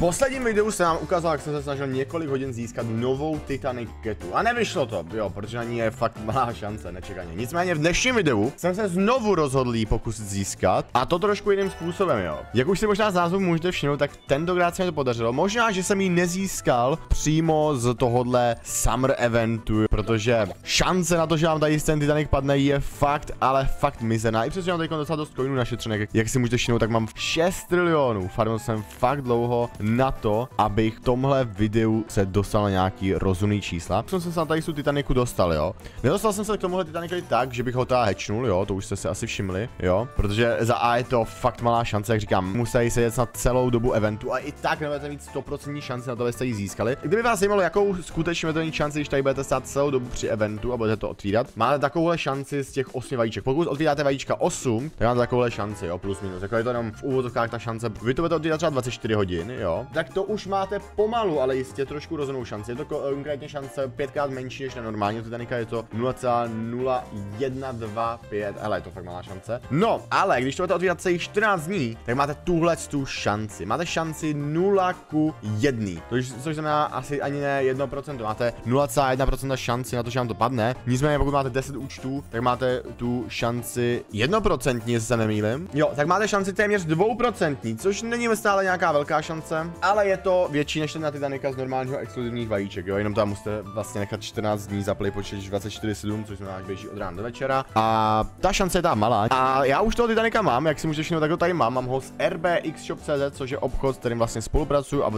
V posledním videu jsem vám ukázal, jak jsem se snažil několik hodin získat novou Titanic Catu. A nevyšlo to, jo, protože na ní je fakt malá šance, nečekaně. Nicméně v dnešním videu jsem se znovu rozhodl ji pokusit získat, a to trošku jiným způsobem, jo. Jak už si možná z názvu můžete všimnout, tak tentokrát se mi to podařilo. Možná, že jsem ji nezískal přímo z tohohle summer eventu, protože šance na to, že vám tady ten Titanic padne, je fakt, ale fakt mizená. I přesně mám teď docela dost coinů našetřených. Jak si můžete všimnout, tak mám 6 trilionů. Farmil jsem fakt dlouho na to, abych v tomhle videu se dostal na nějaký rozumný čísla. Jsem se na tady tu Titaniku dostal, jo. Nedostal jsem se k tomuhle Titanicovi tak, že bych ho teda hečnul, jo, to už jste se asi všimli, jo. Protože za A je to fakt malá šance, jak říkám, museli sedět na celou dobu eventu a i tak nebudete mít 100% šanci na to, abyste ji získali. Kdyby vás zajímalo, jakou skutečně budete mít šanci, když tady budete stát celou dobu při eventu a budete to otvírat, máte takovouhle šanci z těch 8 vajíček. Pokud otvíráte vajíčka 8, tak máte takovouhle šanci, jo, plus minus. Jako je to jenom v úvodovkách ta šance. Vy to budete otvírat třeba 24 hodin, jo. Tak to už máte pomalu, ale jistě trošku rozumnou šanci. Je to konkrétně šance 5krát menší než na normální Titanica, je to 0,0125, ale je to fakt malá šance. No, ale když to budete otvírat celých 14 dní, tak máte tuhle tu šanci. Máte šanci 0:1, což znamená asi ani ne 1%, máte 0,1% šanci na to, že vám to padne. Nicméně pokud máte 10 účtů, tak máte tu šanci 1%, jestli se nemýlím. Jo, tak máte šanci téměř 2%, což není stále nějaká velká šance. Ale je to větší než ten na Titanica z normálního exkluzivních vajíček, jo, jenom tam musíte vlastně nechat 14 dní za playpočet 24/7, což znamená, že běží od rána do večera. A ta šance je ta malá. A já už toho Titanica mám, jak si můžete všimnout, tak ho tady mám. Mám ho z RBX Shop.cz, což je obchod, s kterým vlastně spolupracuju a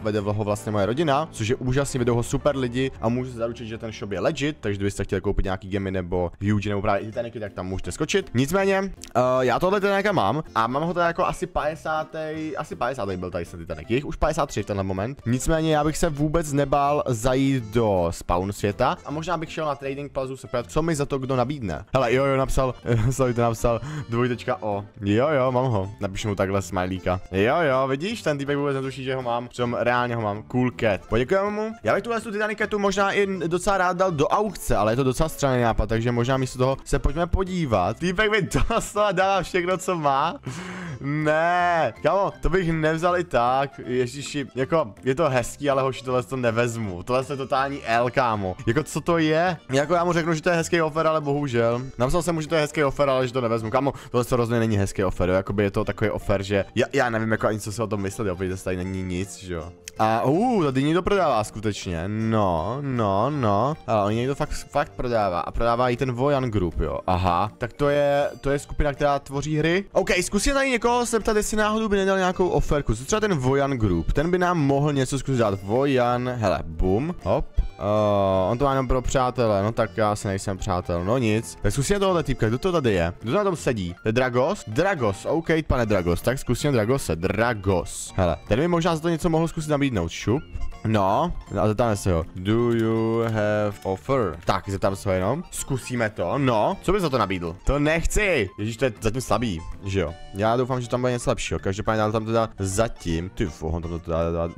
vede ho vlastně moje rodina, což je úžasný, vedou ho super lidi a můžu se zaručit, že ten shop je legit, takže kdybyste chtěli koupit nějaký gemy nebo huge nebo právě Titanicy, tak tam můžete skočit. Nicméně, já tohle Titanica mám a mám ho tady jako asi 50. Byl tady ten Titanic. Je jich už 53 v tenhle moment. Nicméně já bych se vůbec nebál zajít do spawn světa a možná bych šel na trading plazu se ptát, co mi za to kdo nabídne. Hele, jojo, napsal, sorry, to napsal 2.o. Jojo, mám ho. Napíšu mu takhle smajlíka. Jojo, vidíš, ten týpek vůbec netuší, že ho mám. Přitom reálně ho mám. Cool cat. Poděkujeme mu. Já bych tuhle Titanic Catu možná i docela rád dal do aukce, ale je to docela straný nápad, takže možná místo toho se pojďme podívat. Týpek mi doslova dává všechno, co má. Ne, kámo, to bych nevzal i tak, ježiši, jako, je to hezký, ale hoši, tohle to nevezmu, tohle je totální L, kámo, jako co to je, jako já mu řeknu, že to je hezký offer, ale bohužel, napsal jsem mu, že to je hezký offer, ale že to nevezmu, kámo, tohle to rozhodně není hezký offer, jo, jakoby je to takový offer, že já nevím, jako ani co si o tom myslet, jo, protože tady není nic, že jo. A tady někdo prodává skutečně, no, ale oni někdo fakt prodává a prodává i ten Vojan Group, jo, aha, tak to je skupina, která tvoří hry. OK, zkusím tady někoho se ptat, jestli náhodou by nedal nějakou oferku, co třeba ten Vojan Group, ten by nám mohl něco zkusit dát, Vojan, hele, bum, hop. On to má jenom pro přátele, no tak já si nejsem přátel, no nic. Tak zkusíme tohohle týpka, kdo to tady je? Kdo to na tom sedí? To je Dragos? Dragos, OK, pane Dragos, tak zkusíme Dragose, Dragos. Hele, ten by možná za to něco mohl zkusit nabídnout, šup. No, a zeptáme se ho. Do you have offer? Tak, zeptám se ho jenom. Zkusíme to, no. Co bys za to nabídl? To nechci! Ježíš, to je zatím slabý, že jo. Já doufám, že tam bude něco lepšího. Každopádně dál tam teda zatím. Ty, on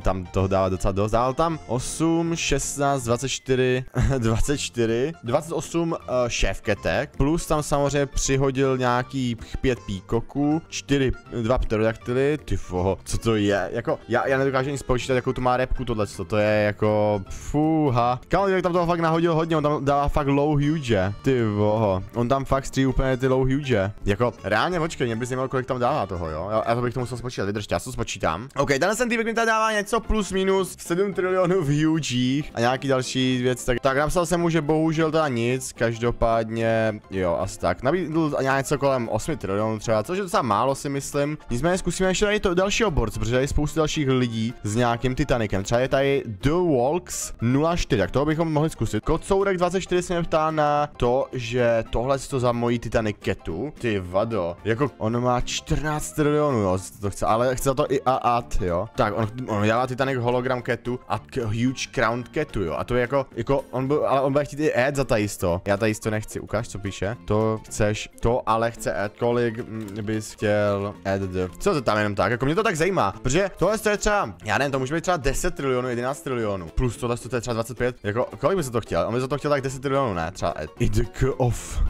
tam toho dává docela dost. Dál tam 8, 16, 24, 24, 28 šéfketek. Plus tam samozřejmě přihodil nějaký 5 píkoků, 2 pterodaktily. Ty, co to je? Jako, já nedokážu ani spočítat, jakou tu má repku tohle. To je jako fuha. Kámo, tam toho fakt nahodil hodně, on tam dává fakt low huge. Ty voho, on tam fakt stří úplně ty low huge. Jako, reálně počkej, mě by zajímalo, kolik tam dává toho, jo. Já to bych to musel spočítat, vydržte, já to spočítám. OK, tenhle ten týpek mi tady dává něco plus minus 7 trilionů v hugech a nějaký další věc. Tak napsal jsem mu, že bohužel teda nic, každopádně, jo, asi tak. Nabídl něco kolem 8 trilionů třeba, což je docela málo, si myslím. Nicméně zkusíme ještě tady to další borce, protože je spoustu dalších lidí s nějakým Titanikem. Třeba je tady The Walks 04, tak toho bychom mohli zkusit. Kocourek 24 se mě ptá na to, že tohle je to za moji Titanic Catu. Ty vado, jako on má 14 trilionů, jo, to chce, ale chce za to i AAT, jo. Tak, on dělá Titanic hologram Catu a huge crown Catu, jo, a to je jako ale on bude chtít i ad za tajisto. Já tajisto nechci, ukáž, co píše. To chceš, to ale chce ad, kolik bys chtěl ad. Co to tam jenom tak, jako mě to tak zajímá, protože tohle je třeba, já nevím, to může být třeba 10 trilionů máme 11 trilionů. Plus tohle to je třeba 25. Jako, kolik by se to chtěl? On by za to chtěl tak 10 trilionů, ne? Třeba IDK off.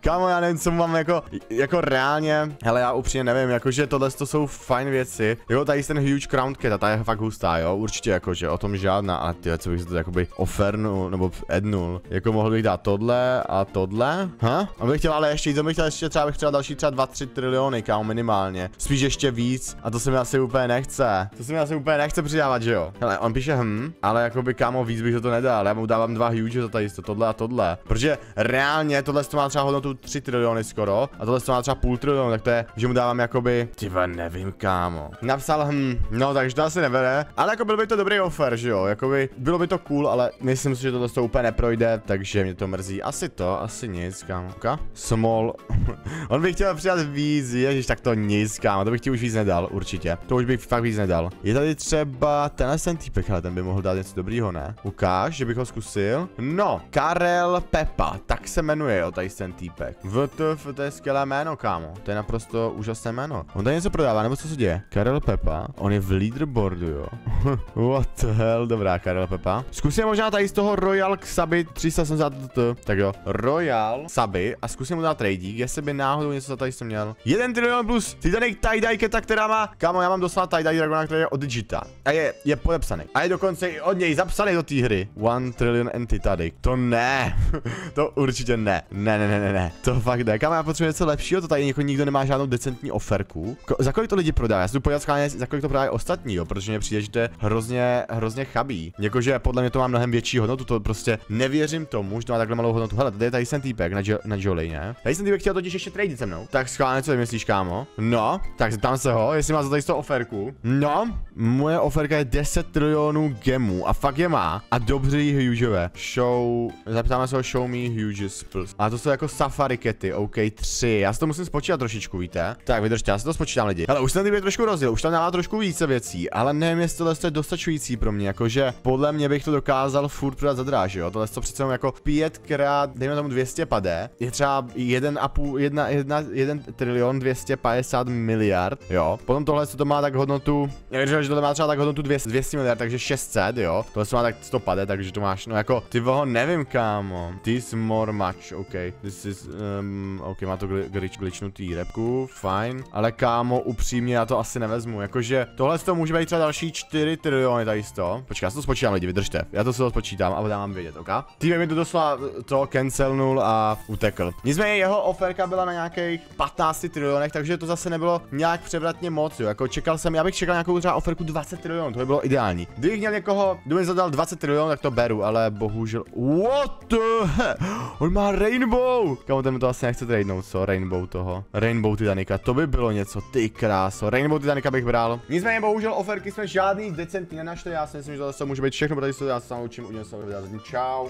Kámo, já nevím, co mám jako reálně. Hele, já upřímně nevím, jakože tohle to jsou fajn věci. Jo, tady ten huge crown cat, ta je fakt hustá, jo, určitě jakože o tom žádná. A ty, co bych se to jakoby ofernul nebo ednul. Jako mohl bych dát tohle a tohle. Ha? A bych chtěl ale ještě, co bych chtěl ještě třeba, bych chtěl další třeba 2-3 triliony, kámo, minimálně. Spíš ještě víc. A to se mi asi úplně nechce. To se mi asi úplně nechce přidávat, že jo. Hele, on píše ale jakoby kámo víc bych to nedal. Já mu dávám dva huge za tady tohle a tohle. Protože reálně tohle to má třeba hodnotu 3 triliony skoro. A tohle to má třeba půl trilionu, tak to je, že mu dávám jakoby. Tyva, nevím, kámo. Napsal no, takže to asi nebere. Ale jako byl by to dobrý offer, že jo. Jakoby bylo by to cool, ale myslím si, že tohle to úplně neprojde, takže mě to mrzí. Asi to, asi nic, kámo. Okay? Small. On by chtěl přidat víc, ježiš, tak to nic, kámo. To bych ti už víc nedal, určitě. To už bych fakt víc nedal. Je tady třeba tenhle ten týpek, ale ten by mohl dát něco dobrýho, ne? Ukáž, že bych ho zkusil. No, Karel Pepa, tak se jmenuje, jo, tady ten týpek. VTF, to je skvělé jméno, kámo. To je naprosto úžasné jméno. On tady něco prodává, nebo co se děje? Karel Pepa, on je v leaderboardu, jo. What the hell, dobrá, Karel Pepa. Zkusím možná tady z toho Royal Sabi 370, tak jo, Royal Sabi a zkusím mu dát radík, jestli by náhodou něco za tady jsem měl. 1 trilion plus Titanic Tie-Dye Cata, která má, kámo, já mám doslova Tie-Dye Dragona, který je od Digita. A je podepsaný. A je dokonce i od něj zapsaný do té hry. 1 trillion Titanic. To ne. To určitě ne. Ne. To fakt ne. Kámo, já potřebuji něco lepšího, to tady nikdo nemá žádnou decentní oferku. Za kolik to lidi prodávají? Já si jdu podívat, za kolik to prodávají ostatní, jo, protože mě přijde, že to je hrozně chabí. Jakože podle mě to má mnohem větší hodnotu, to prostě nevěřím tomu, že to má takhle malou hodnotu. Hele, tady je tady ten týpek na Jolly, ne? Tady jsem týpek chtěl totiž ještě tradit se mnou. Tak schválně, co ty myslíš, kámo? No, tak zeptám se ho, jestli má za tady to oferku. No, moje oferka je 10 trilionů gemů a fakt je má. A dobří hugeové. Zeptáme se ho, show me huges plus. A to jsou jako safari kety, OK, 3. Já si to musím spočítat trošičku, víte? Tak vydržte, já si to spočítám, lidi. Hele, už jsem týpek trošku rozjel, už tam dává trošku více věcí, ale nevím, jestli tohle je dostačující pro mě, jakože podle mě bych to dokázal furt prodat za dráž, jo. Tohle to přece jako 5x, dejme tomu 200 pade, je třeba 1 trilion 250 miliard, jo. Potom tohle to má tak hodnotu, já věřil, že tohle má třeba tak hodnotu 200 miliard, takže 600, jo. Tohle to má tak 100 pade, takže to máš, no jako, ty voho, nevím, kámo. This more much, OK. This is, OK, má to glitchnutý repku, fajn, ale kámo, upřímně já to asi nevezmu, jakože tohle to může být třeba další 4 triliony tady sto. Počkej, já si to spočítám, lidi, vydržte. Já to se to spočítám a dám vám vědět, OK? Týpek mi to doslova to cancelnul a utekl. Nicméně jeho oferka byla na nějakých 15 trilionech, takže to zase nebylo nějak převratně moc, jo. Jako čekal jsem, já bych čekal nějakou třeba oferku 20 trilionů, to by bylo ideální. Kdybych měl někoho, kdo mi zadal 20 trilionů, tak to beru, ale bohužel. What the hell? On má rainbow! Kámo, ten mi to asi nechce tradenout, co? Rainbow toho. Rainbow Titanica, to by bylo něco, ty kráso. Rainbow Titanica bych bral. Nicméně bohužel oferky jsme žádný decentní nenašli, já si myslím, že to může být všechno, protože se já sám učím, udělám se. Čau.